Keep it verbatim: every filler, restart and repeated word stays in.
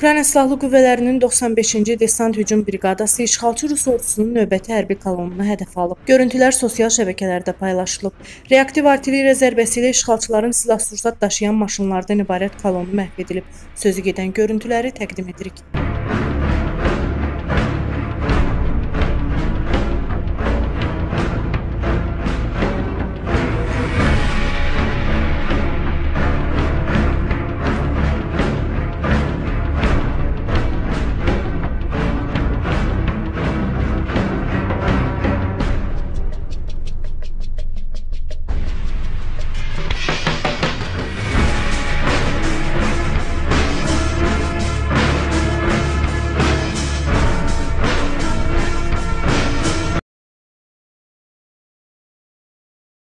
Ukrayna Silahlı Qüvvələrinin doxsan beşinci Desant Hücum Briqadası işğalçı Rus ordusunun növbəti hərbi kolonunu hədəf alıb. Görüntülər sosial şəbəkələrdə paylaşılıb. Reaktiv artilleriya zərbəsi ilə işğalçıların silah-sursat daşıyan maşınlardan ibarət kolonu məhv edilib. Sözü gedən görüntüləri təqdim edirik.